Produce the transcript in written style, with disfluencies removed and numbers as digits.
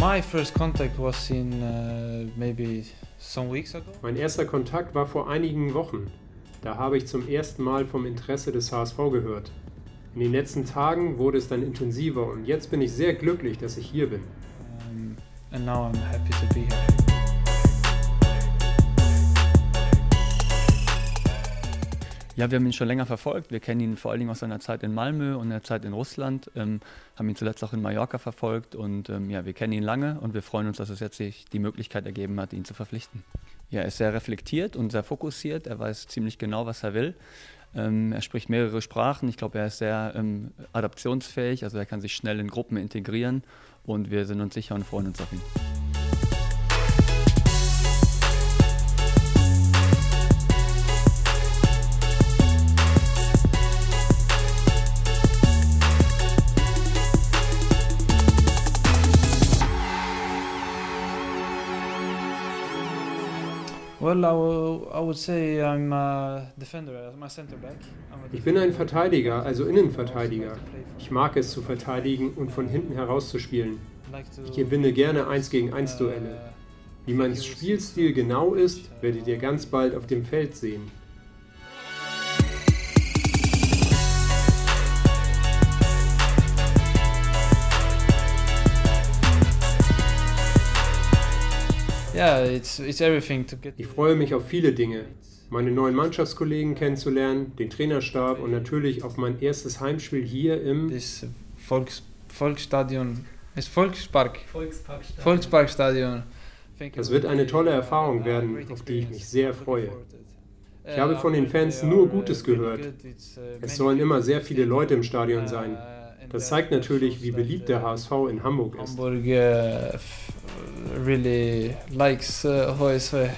My first contact was in maybe some weeks ago. Mein erster Kontakt war vor einigen Wochen. Da habe ich zum ersten Mal vom Interesse des HSV gehört. In den letzten Tagen wurde es dann intensiver und jetzt bin ich sehr glücklich, dass ich hier bin. And now I'm happy to be here. Ja, wir haben ihn schon länger verfolgt. Wir kennen ihn vor allen Dingen aus seiner Zeit in Malmö und der Zeit in Russland, haben ihn zuletzt auch in Mallorca verfolgt und ja, wir kennen ihn lange und wir freuen uns, dass es jetzt sich die Möglichkeit ergeben hat, ihn zu verpflichten. Ja, er ist sehr reflektiert und sehr fokussiert. Er weiß ziemlich genau, was er will. Er spricht mehrere Sprachen. Ich glaube, er ist sehr adaptionsfähig, also er kann sich schnell in Gruppen integrieren und wir sind uns sicher und freuen uns auf ihn. Ich bin ein Verteidiger, also Innenverteidiger. Ich mag es zu verteidigen und von hinten heraus zu spielen. Ich gewinne gerne 1-gegen-1 Duelle. Wie mein Spielstil genau ist, werdet ihr ganz bald auf dem Feld sehen. Ich freue mich auf viele Dinge, meine neuen Mannschaftskollegen kennenzulernen, den Trainerstab und natürlich auf mein erstes Heimspiel hier im Volksparkstadion. Volksparkstadion. Das wird eine tolle Erfahrung werden, auf die ich mich sehr freue. Ich habe von den Fans nur Gutes gehört. Es sollen immer sehr viele Leute im Stadion sein. Das zeigt natürlich, wie beliebt der HSV in Hamburg ist. Really likes HSV.